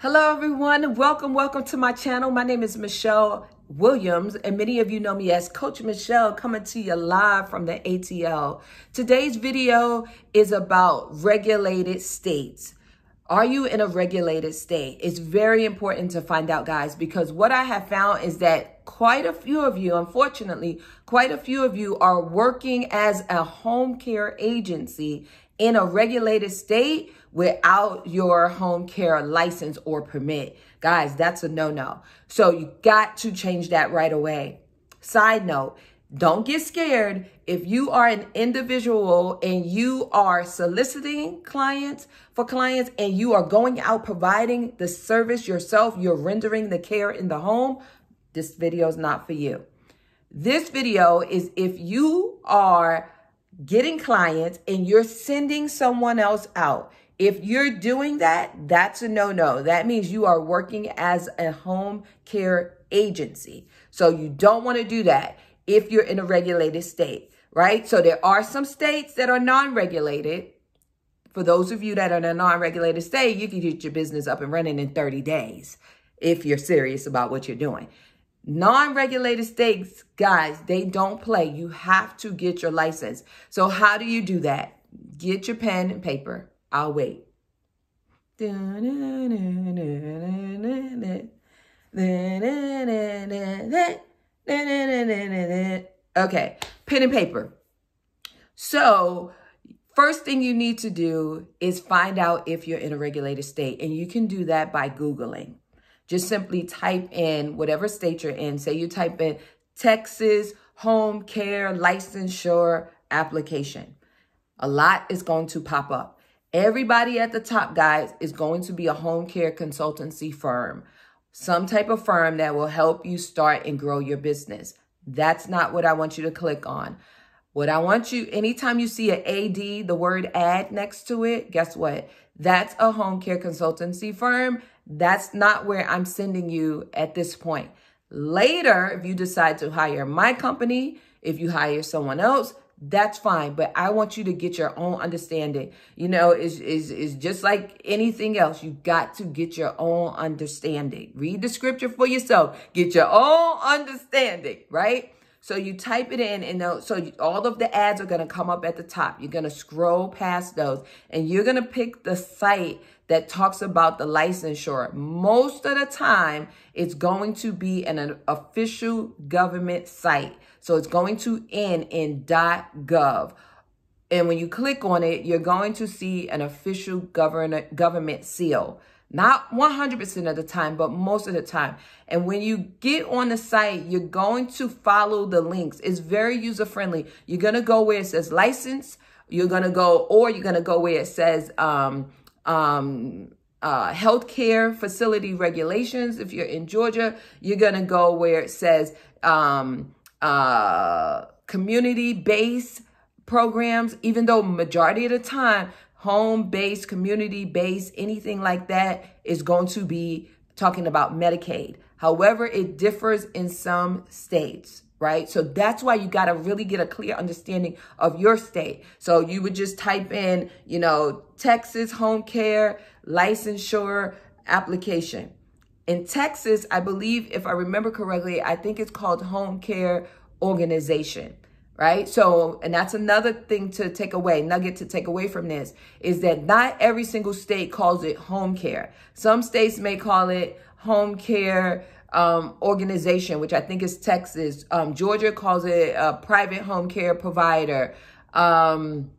Hello everyone, welcome to my channel. My name is Michele Williams, and many of you know me as Coach Michele, coming to you live from the ATL. Today's video is about regulated states. Are you in a regulated state? It's very important to find out, guys, because what I have found is that quite a few of you, unfortunately, quite a few of you are working as a home care agency in a regulated state without your home care license or permit. Guys, that's a no-no. So you got to change that right away. Side note, don't get scared. If you are an individual and you are soliciting clients and you are going out providing the service yourself, you're rendering the care in the home, this video is not for you. This video is if you are getting clients and you're sending someone else out. If you're doing that, that's a no-no. That means you are working as a home care agency. So you don't want to do that if you're in a regulated state, right? So there are some states that are non-regulated. For those of you that are in a non-regulated state, you can get your business up and running in 30 days if you're serious about what you're doing. Non-regulated states, guys, they don't play. You have to get your license. So how do you do that? Get your pen and paper. I'll wait. Okay, pen and paper. So first thing you need to do is find out if you're in a regulated state, and you can do that by Googling. Just simply type in whatever state you're in. Say you type in Texas home care licensure application. A lot is going to pop up. Everybody at the top, guys, is going to be a home care consultancy firm. Some type of firm that will help you start and grow your business. That's not what I want you to click on. What I want you, anytime you see an AD, the word ad next to it, guess what? That's a home care consultancy firm. That's not where I'm sending you at this point. Later, if you decide to hire my company, if you hire someone else, that's fine. But I want you to get your own understanding. You know, it's just like anything else. You got to get your own understanding. Read the scripture for yourself. Get your own understanding, right? So you type it in, and so all of the ads are going to come up at the top. You're going to scroll past those, and you're going to pick the site that talks about the licensure. Most of the time, it's going to be an official government site. So it's going to end in .gov. And when you click on it, you're going to see an official government seal. Not 100% of the time, but most of the time. And when you get on the site, you're going to follow the links. It's very user-friendly. You're going to go where it says license. You're going to go, or you're going to go where it says healthcare facility regulations. If you're in Georgia, you're going to go where it says community-based programs, even though majority of the time, home-based, community-based, anything like that is going to be talking about Medicaid. However, it differs in some states, right? So that's why you got to really get a clear understanding of your state. So you would just type in, you know, Texas home care licensure application. In Texas, I believe, if I remember correctly, I think it's called home care organization. Right? So, and that's another thing to take away, nugget to take away from this, is that not every single state calls it home care. Some states may call it home care organization, which I think is Texas. Georgia calls it a private home care provider. New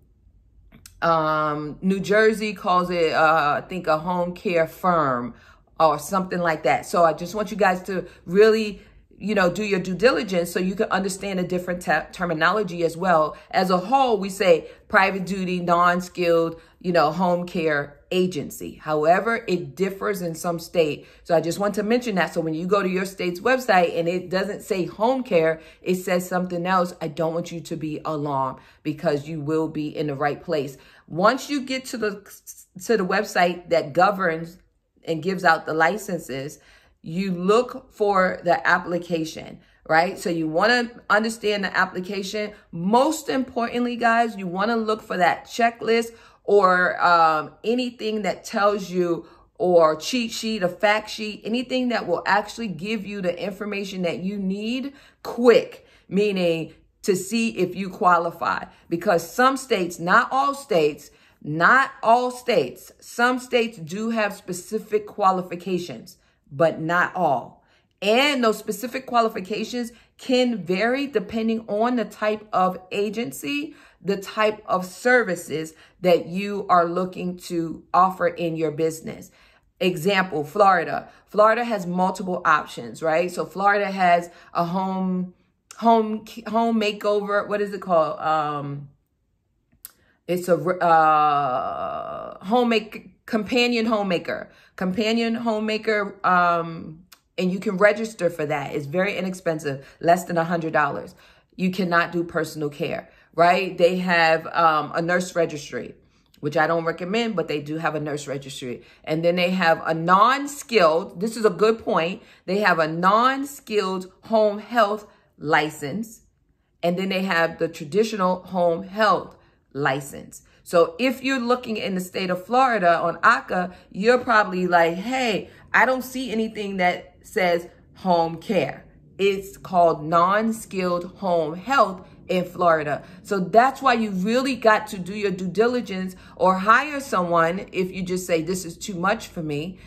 Jersey calls it, I think, a home care firm or something like that. So I just want you guys to really, you know, do your due diligence so you can understand a different terminology as well. As a whole, we say private duty, non-skilled, you know, home care agency. However, it differs in some state. So I just want to mention that. So when you go to your state's website and it doesn't say home care, it says something else. I don't want you to be alarmed, because you will be in the right place. Once you get to the website that governs and gives out the licenses, you look for the application, right? So you want to understand the application. Most importantly, guys, you want to look for that checklist or anything that tells you or cheat sheet, a fact sheet, anything that will actually give you the information that you need quick, meaning to see if you qualify. Because some states, not all states, some states do have specific qualifications, but not all. And those specific qualifications can vary depending on the type of agency, the type of services that you are looking to offer in your business. Example, Florida. Florida has multiple options, right? So Florida has a home makeover. What is it called? It's a companion homemaker. And you can register for that. It's very inexpensive, less than $100. You cannot do personal care, right? They have a nurse registry, which I don't recommend, but they do have a nurse registry. And then they have a non-skilled, this is a good point, they have a non-skilled home health license. And then they have the traditional home health license. So if you're looking in the state of Florida on AHCA, you're probably like, hey, I don't see anything that says home care. It's called non-skilled home health in Florida. So that's why you really got to do your due diligence or hire someone if you just say, this is too much for me.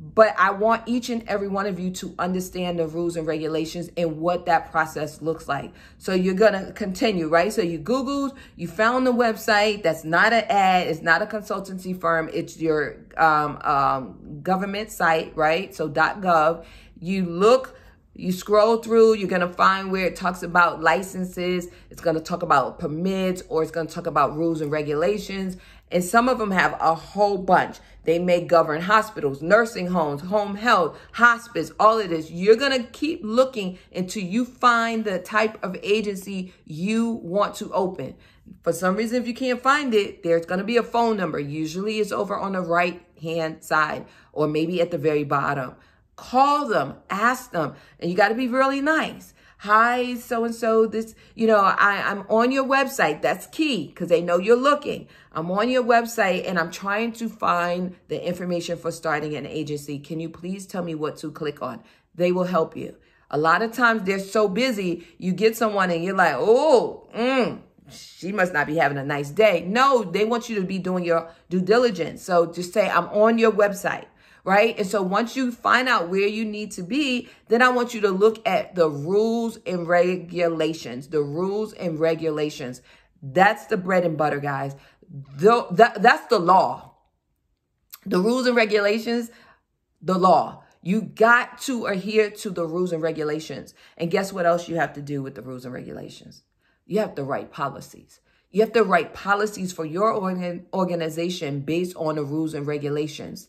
But I want each and every one of you to understand the rules and regulations and what that process looks like. So you're going to continue, right? So you Googled, you found the website. That's not an ad. It's not a consultancy firm. It's your government site, right? So .gov. You look, you scroll through, you're going to find where it talks about licenses. It's going to talk about permits, or it's going to talk about rules and regulations. And some of them have a whole bunch. They may govern hospitals, nursing homes, home health, hospice, all of this. You're going to keep looking until you find the type of agency you want to open. For some reason, if you can't find it, there's going to be a phone number. Usually it's over on the right-hand side or maybe at the very bottom. Call them, ask them, and you got to be really nice. Hi, so-and-so, this, you know, I'm on your website. That's key because they know you're looking. I'm on your website and I'm trying to find the information for starting an agency. Can you please tell me what to click on? They will help you. A lot of times they're so busy, you get someone and you're like, oh, she must not be having a nice day. No, they want you to be doing your due diligence. So just say, I'm on your website. Right? And so once you find out where you need to be, then I want you to look at the rules and regulations, That's the bread and butter, guys. That's the law. The rules and regulations, the law. You got to adhere to the rules and regulations. And guess what else you have to do with the rules and regulations? You have to write policies. You have to write policies for your organization based on the rules and regulations.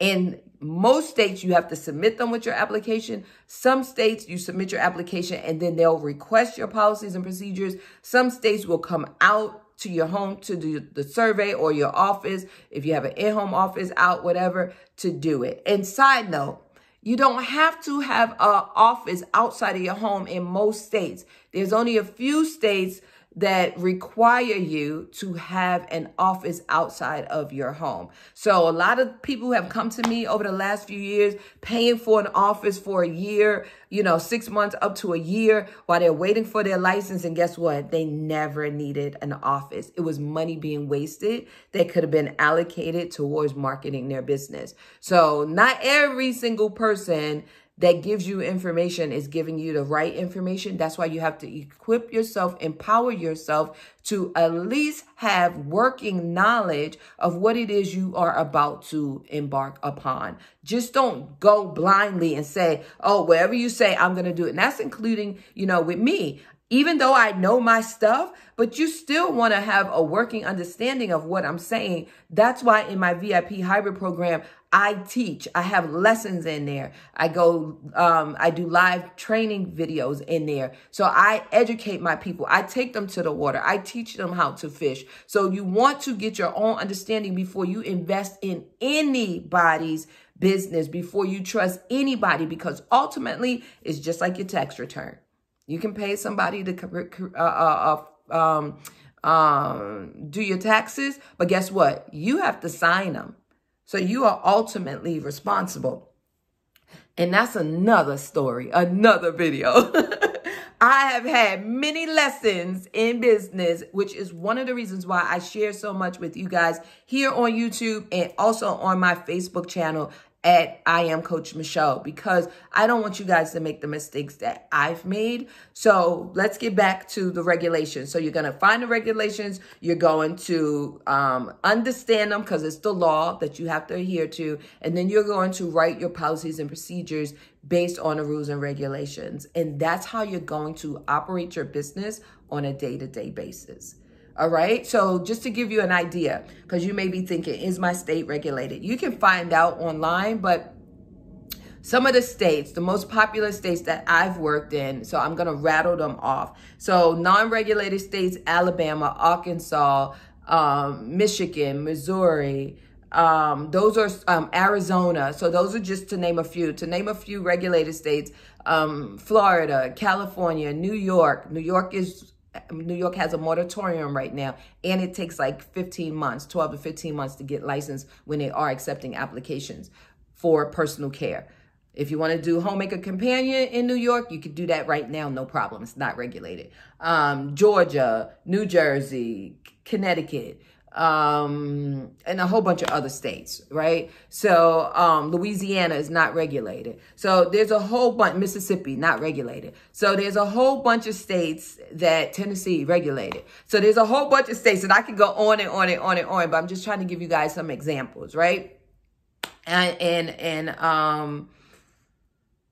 In most states, you have to submit them with your application. Some states, you submit your application and then they'll request your policies and procedures. Some states will come out to your home to do the survey or your office, if you have an in-home office, out, whatever, to do it. And side note, you don't have to have an office outside of your home in most states. There's only a few states that require you to have an office outside of your home. So a lot of people have come to me over the last few years paying for an office for a year, you know, 6 months up to a year while they're waiting for their license. And guess what? They never needed an office. It was money being wasted that could have been allocated towards marketing their business. So not every single person that gives you information is giving you the right information. That's why you have to equip yourself, empower yourself to at least have working knowledge of what it is you are about to embark upon. Just don't go blindly and say, oh, wherever you say, I'm going to do it. And that's including, you know, with me. Even though I know my stuff, but you still want to have a working understanding of what I'm saying. That's why in my VIP hybrid program, I teach. I have lessons in there. I go, I do live training videos in there. So I educate my people. I take them to the water. I teach them how to fish. So you want to get your own understanding before you invest in anybody's business, before you trust anybody, because ultimately it's just like your tax return. You can pay somebody to do your taxes, but guess what? You have to sign them. So you are ultimately responsible. And that's another story, another video. I have had many lessons in business, which is one of the reasons why I share so much with you guys here on YouTube and also on my Facebook channel at I Am Coach Michele, because I don't want you guys to make the mistakes that I've made. So let's get back to the regulations. So you're going to find the regulations. You're going to understand them because it's the law that you have to adhere to. And then you're going to write your policies and procedures based on the rules and regulations. And that's how you're going to operate your business on a day-to-day basis. All right. So just to give you an idea, because you may be thinking, is my state regulated? You can find out online, but some of the states, the most popular states that I've worked in, so I'm going to rattle them off. So non-regulated states, Alabama, Arkansas, Michigan, Missouri, those are Arizona. So those are just to name a few, regulated states, Florida, California, New York. New York has a moratorium right now, and it takes like 15 months, 12 to 15 months to get licensed when they are accepting applications for personal care. If you want to do homemaker companion in New York, you could do that right now. No problem. It's not regulated. Georgia, New Jersey, Connecticut, and a whole bunch of other states, right? So Louisiana is not regulated. So there's a whole bunch, Mississippi, not regulated. So there's a whole bunch of states that Tennessee regulated. So there's a whole bunch of states that I could go on and on and on and on, but I'm just trying to give you guys some examples, right? And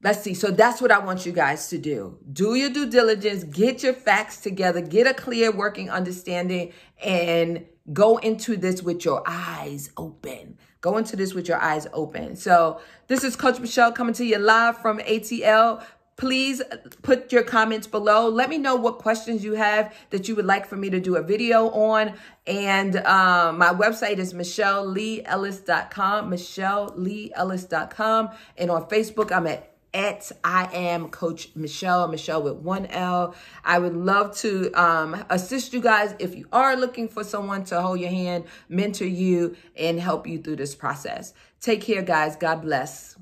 let's see. So that's what I want you guys to do. Do your due diligence, get your facts together, get a clear working understanding, and go into this with your eyes open. Go into this with your eyes open. So this is Coach Michele coming to you live from ATL. Please put your comments below. Let me know what questions you have that you would like for me to do a video on. And my website is MicheleLeeEllis.com, MicheleLeeEllis.com. And on Facebook, I'm at I Am Coach Michele, Michele with one L. I would love to assist you guys if you are looking for someone to hold your hand, mentor you, and help you through this process. Take care, guys. God bless.